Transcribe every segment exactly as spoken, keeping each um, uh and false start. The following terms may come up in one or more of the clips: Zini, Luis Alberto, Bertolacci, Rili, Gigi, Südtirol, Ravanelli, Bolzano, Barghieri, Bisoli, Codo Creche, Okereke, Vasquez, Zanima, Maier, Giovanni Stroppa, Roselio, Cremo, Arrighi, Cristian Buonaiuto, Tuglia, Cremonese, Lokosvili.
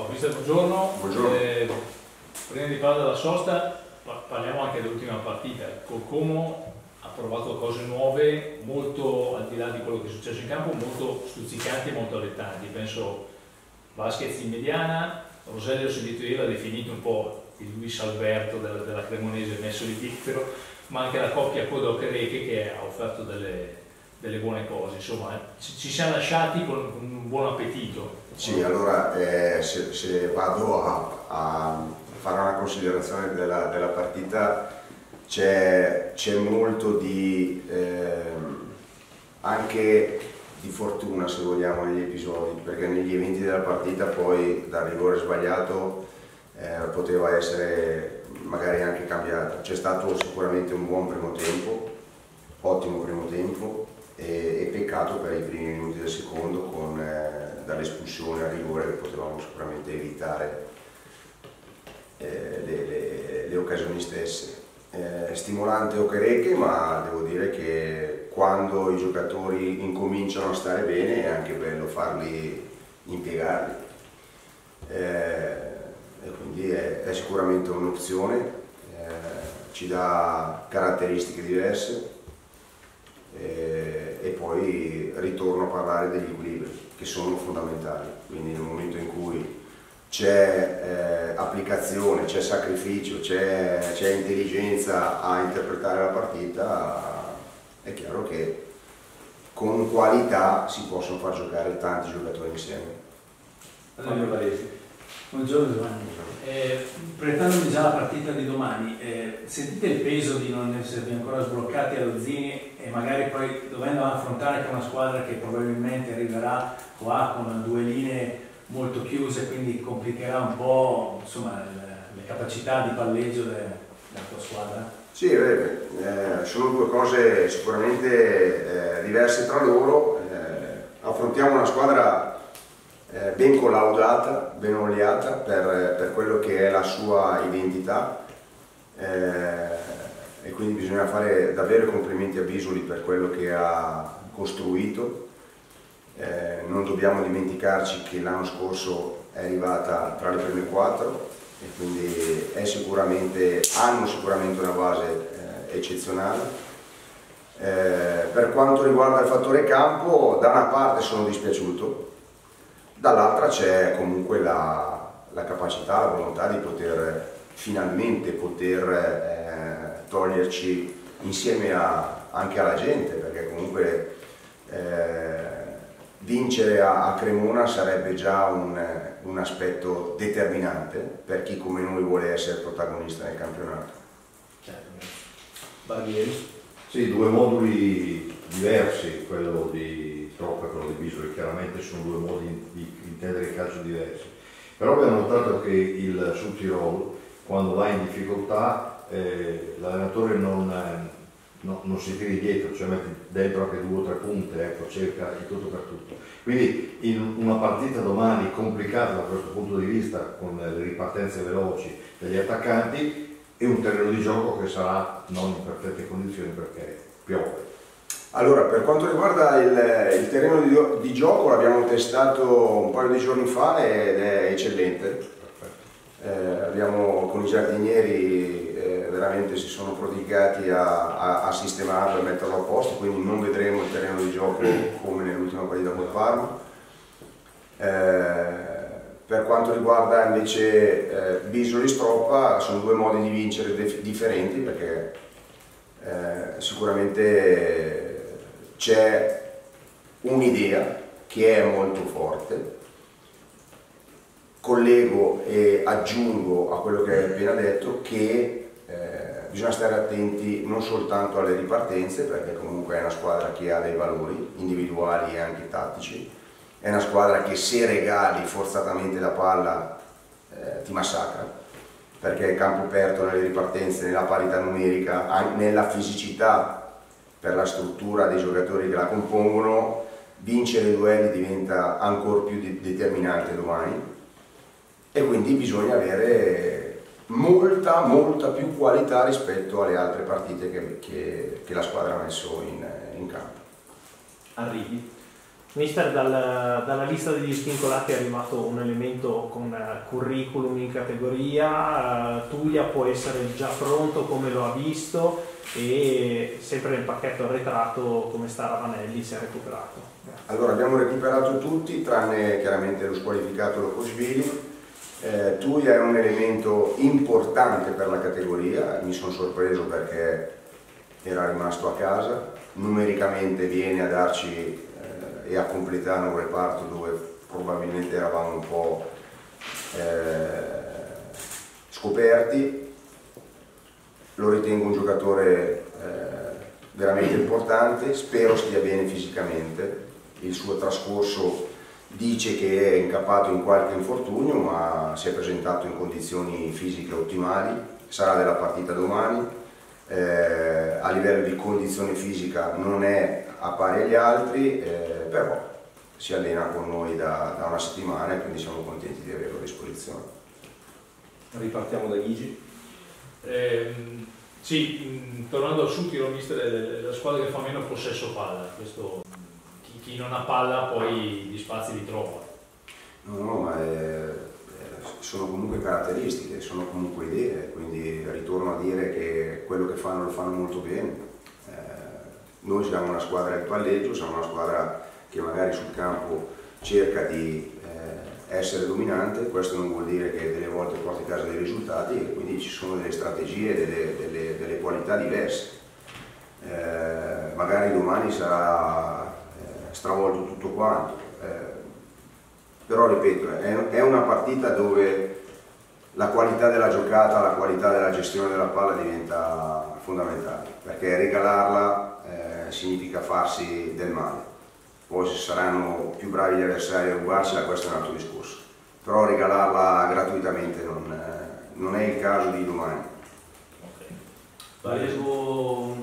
Oh, mister, buongiorno. Buongiorno. Eh, prima di parlare della sosta, parliamo anche dell'ultima partita. Col Como ha provato cose nuove, molto al di là di quello che è successo in campo, molto stuzzicanti e molto allettanti. Penso Vasquez in mediana, Roselio si diceva, definito un po' il Luis Alberto della, della Cremonese, messo di piccolo, ma anche la coppia Codo Creche che ha offerto delle, delle buone cose. Insomma, ci, ci siamo lasciati con un buon appetito. Sì, allora eh, se, se vado a, a fare una considerazione della, della partita, c'è molto di, eh, anche di fortuna, se vogliamo, negli episodi, perché negli eventi della partita poi dal rigore sbagliato eh, poteva essere magari anche cambiato. C'è stato sicuramente un buon primo tempo, ottimo primo tempo, e, e peccato per i primi minuti del secondo con eh, dall'espulsione al rigore che potevamo sicuramente evitare eh, le, le, le occasioni stesse. Eh, stimolante o Okereke, ma devo dire che quando i giocatori incominciano a stare bene è anche bello farli impiegarli, eh, e quindi è, è sicuramente un'opzione, eh, ci dà caratteristiche diverse, eh, e poi ritorno a parlare degli equilibri che sono fondamentali, quindi nel momento in cui c'è eh, applicazione, c'è sacrificio, c'è intelligenza a interpretare la partita, è chiaro che con qualità si possono far giocare tanti giocatori insieme. Allora, buongiorno Giovanni. Eh, Preparandomi già alla partita di domani, eh, sentite il peso di non esservi ancora sbloccati allo Zini e magari poi dovendo affrontare con una squadra che probabilmente arriverà qua con due linee molto chiuse, quindi complicherà un po', insomma, le capacità di palleggio della tua squadra? Sì, eh, sono due cose sicuramente eh, diverse tra loro. Eh, affrontiamo una squadra eh, ben collaudata, ben oliata per, per quello che è la sua identità, eh, e quindi bisogna fare davvero i complimenti a Bisoli per quello che ha costruito. Eh, non dobbiamo dimenticarci che l'anno scorso è arrivata tra le prime quattro e quindi è sicuramente, hanno sicuramente una base eh, eccezionale. Eh, per quanto riguarda il fattore campo, da una parte sono dispiaciuto, dall'altra c'è comunque la, la capacità, la volontà di poter finalmente poter eh, toglierci insieme a, anche alla gente, perché comunque eh, vincere a Cremona sarebbe già un, un aspetto determinante per chi come noi vuole essere protagonista nel campionato. Barghieri? Sì, due moduli diversi, quello di Stroppa e quello di Bisoli, chiaramente sono due modi di intendere il calcio diversi. Però abbiamo notato che il Südtirol, quando va in difficoltà, eh, l'allenatore non... No, non si tiri dietro, cioè metti dentro anche due o tre punte, ecco, cerca il tutto per tutto. Quindi in una partita domani complicata da questo punto di vista, con le ripartenze veloci degli attaccanti, è un terreno di gioco che sarà non in perfette condizioni perché piove. Allora, per quanto riguarda il, il terreno di, di gioco, l'abbiamo testato un paio di giorni fa ed è eccellente. Eh, abbiamo con i giardinieri veramente si sono prodigati a, a, a sistemarlo e metterlo a posto, quindi non vedremo il terreno di gioco come nell'ultima partita col Parma. Eh, per quanto riguarda invece eh, Bisoli e Stroppa, sono due modi di vincere differenti, perché eh, sicuramente c'è un'idea che è molto forte. Collego e aggiungo a quello che hai appena detto che Eh, bisogna stare attenti non soltanto alle ripartenze, perché comunque è una squadra che ha dei valori individuali e anche tattici, è una squadra che se regali forzatamente la palla eh, ti massacra, perché il campo aperto nelle ripartenze, nella parità numerica, anche nella fisicità per la struttura dei giocatori che la compongono, vincere i duelli diventa ancora più de- determinante domani, e quindi bisogna avere molta, molta più qualità rispetto alle altre partite che, che, che la squadra ha messo in, in campo. Arrighi? Mister, dal, dalla lista degli svincolati è arrivato un elemento con curriculum in categoria, Tuglia può essere già pronto come lo ha visto e sempre nel pacchetto arretrato come sta Ravanelli si è recuperato. Allora abbiamo recuperato tutti tranne chiaramente lo squalificato Lokosvili. Eh, Tuglia è un elemento importante per la categoria, mi sono sorpreso perché era rimasto a casa, numericamente viene a darci eh, e a completare un reparto dove probabilmente eravamo un po' eh, scoperti. Lo ritengo un giocatore eh, veramente importante, spero stia bene fisicamente, il suo trascorso dice che è incappato in qualche infortunio, ma si è presentato in condizioni fisiche ottimali, sarà della partita domani, eh, a livello di condizione fisica non è a pari agli altri, eh, però si allena con noi da, da una settimana e quindi siamo contenti di averlo a disposizione. Ripartiamo da Gigi. Eh, sì, tornando al Südtirol, è la squadra che fa meno possesso palla, questo... Chi non ha palla poi gli spazi li trova. No, no, ma è, sono comunque caratteristiche, sono comunque idee, quindi ritorno a dire che quello che fanno lo fanno molto bene. Eh, noi siamo una squadra di palleggio, siamo una squadra che magari sul campo cerca di eh, essere dominante, questo non vuol dire che delle volte porti a casa dei risultati e quindi ci sono delle strategie, delle, delle, delle qualità diverse. Eh, magari domani sarà stravolto tutto quanto, eh, però ripeto, è, è una partita dove la qualità della giocata, la qualità della gestione della palla diventa fondamentale, perché regalarla eh, significa farsi del male, poi se saranno più bravi gli avversari a rubarsela questo è un altro discorso, però regalarla gratuitamente non, eh, non è il caso di domani. Okay.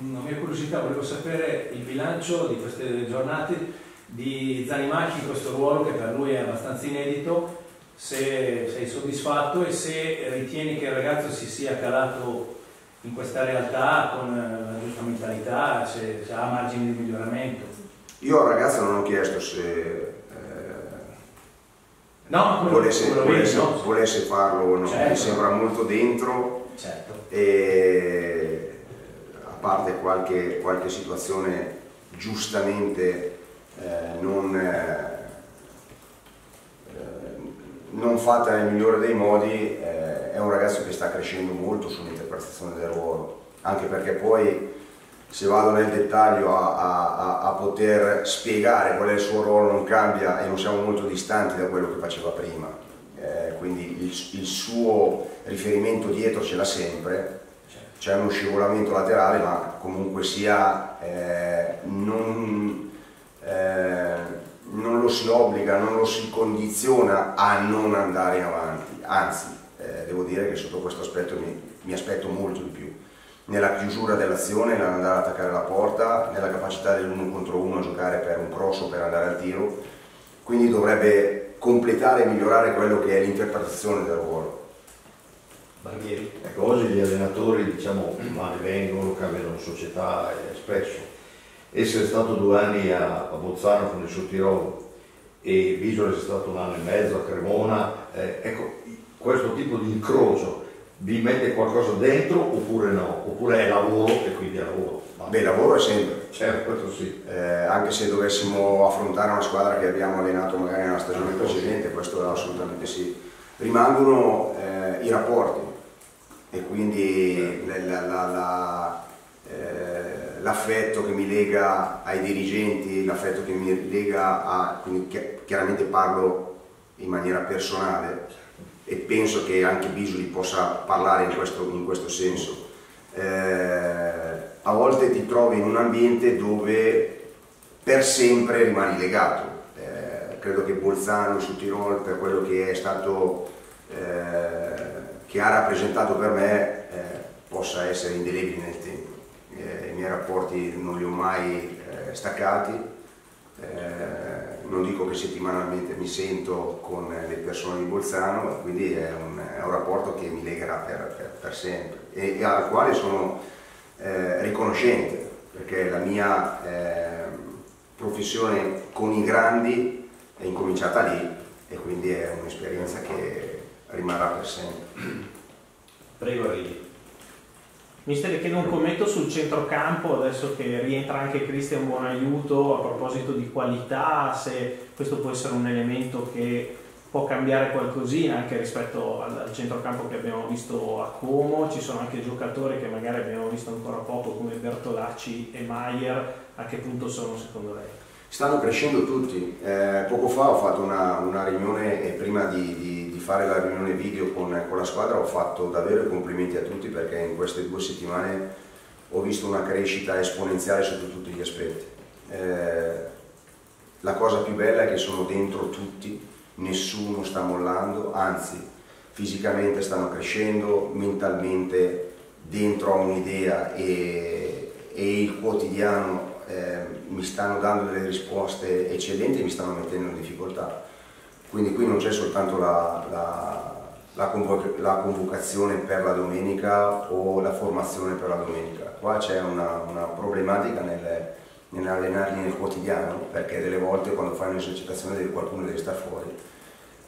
Una mia curiosità, volevo sapere il bilancio di queste giornate di Zanima in questo ruolo che per lui è abbastanza inedito, se sei soddisfatto e se ritieni che il ragazzo si sia calato in questa realtà con la giusta mentalità, se, se ha margini di miglioramento. Io al ragazzo non ho chiesto se eh, no, quello, volesse, quello volesse, vedi, no? volesse farlo o no, certo. Mi sembra molto dentro. Certo. E... a parte qualche, qualche situazione giustamente eh, non, eh, non fatta nel migliore dei modi, eh, è un ragazzo che sta crescendo molto sull'interpretazione del ruolo, anche perché poi se vado nel dettaglio a, a, a poter spiegare qual è il suo ruolo non cambia e non siamo molto distanti da quello che faceva prima, eh, quindi il, il suo riferimento dietro ce l'ha sempre. C'è uno scivolamento laterale, ma comunque sia eh, non, eh, non lo si obbliga, non lo si condiziona a non andare avanti, anzi eh, devo dire che sotto questo aspetto mi, mi aspetto molto di più, nella chiusura dell'azione, nell'andare ad attaccare la porta, nella capacità dell'uno contro uno a giocare per un cross o per andare al tiro, quindi dovrebbe completare e migliorare quello che è l'interpretazione del ruolo. Barghieri. Ecco, oggi gli allenatori, diciamo, vanno e vengono, cambiano società eh, spesso. Essere stato due anni a, a Bolzano con il Südtirol e Bisoli è stato un anno e mezzo a Cremona, eh, ecco, questo tipo di incrocio vi mette qualcosa dentro oppure no? Oppure è lavoro e quindi è lavoro? Ma... Beh, lavoro è sempre. Certo, questo sì. Eh, anche se dovessimo affrontare una squadra che abbiamo allenato magari nella stagione precedente, questo è assolutamente sì. Rimangono eh, i rapporti e quindi l'affetto la, la, la, eh, che mi lega ai dirigenti, l'affetto che mi lega a... Quindi chiaramente parlo in maniera personale e penso che anche Bisoli possa parlare in questo, in questo senso. Eh, a volte ti trovi in un ambiente dove per sempre rimani legato. Credo che Bolzano, Südtirol, per quello che è stato, eh, che ha rappresentato per me, eh, possa essere indelebile nel tempo. Eh, I miei rapporti non li ho mai eh, staccati, eh, non dico che settimanalmente mi sento con le persone di Bolzano, quindi è un, è un rapporto che mi legherà per, per, per sempre e, e al quale sono eh, riconoscente, perché la mia... Eh, professione con i grandi è incominciata lì e quindi è un'esperienza che rimarrà per sempre. Prego Rili. Mister, chiedo un commento sul centrocampo, adesso che rientra anche Cristian Buonaiuto, a proposito di qualità, se questo può essere un elemento che può cambiare qualcosina anche rispetto al centrocampo che abbiamo visto a Como. Ci sono anche giocatori che magari abbiamo visto ancora poco come Bertolacci e Maier, a che punto sono secondo lei? Stanno crescendo tutti, eh, poco fa ho fatto una, una riunione, e prima di, di, di fare la riunione video con, con la squadra ho fatto davvero i complimenti a tutti, perché in queste due settimane ho visto una crescita esponenziale sotto tutti gli aspetti. Eh, la cosa più bella è che sono dentro tutti, nessuno sta mollando, anzi fisicamente stanno crescendo, mentalmente dentro ho un'idea e, e il quotidiano Eh, mi stanno dando delle risposte eccellenti e mi stanno mettendo in difficoltà. Quindi qui non c'è soltanto la, la, la, convoc la convocazione per la domenica o la formazione per la domenica, qua c'è una, una problematica nel, nell'allenarli nel quotidiano, perché delle volte quando fai un'esercitazione qualcuno deve stare fuori,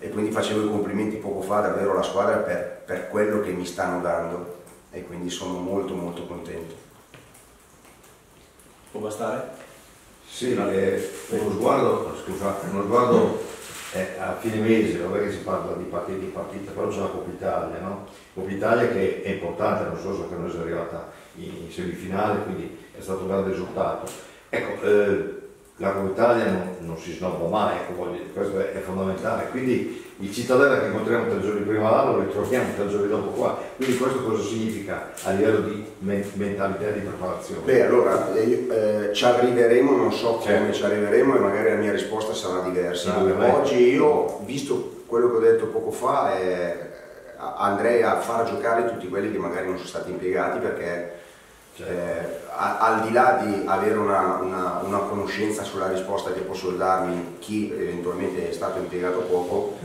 e quindi facevo i complimenti poco fa davvero alla squadra per, per quello che mi stanno dando, e quindi sono molto molto contento. Può bastare? Sì, le, uno sguardo, scusate, uno sguardo è a fine mese, non è che si parla di partita, di partita, però c'è la Coppa Italia, no? Coppa Italia che è importante, non solo che noi siamo arrivata in semifinale, quindi è stato un grande risultato. Ecco, eh, la Coppa Italia non, non si snobba mai, ecco, voglio, questo è, è fondamentale, quindi il Cittadella che incontriamo tre giorni prima là lo ritroviamo tre giorni dopo qua, quindi questo cosa significa a livello di mentalità e di preparazione? Beh, allora eh, ci arriveremo, non so come certo. ci arriveremo e magari la mia risposta sarà diversa. Oggi io, visto quello che ho detto poco fa, eh, andrei a far giocare tutti quelli che magari non sono stati impiegati, perché certo. eh, a, al di là di avere una, una, una conoscenza sulla risposta che posso darmi chi eventualmente è stato impiegato poco,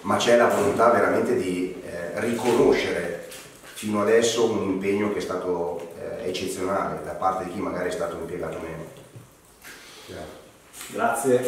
ma c'è la volontà veramente di eh, riconoscere fino adesso un impegno che è stato eh, eccezionale da parte di chi magari è stato impiegato meno. Yeah. Grazie.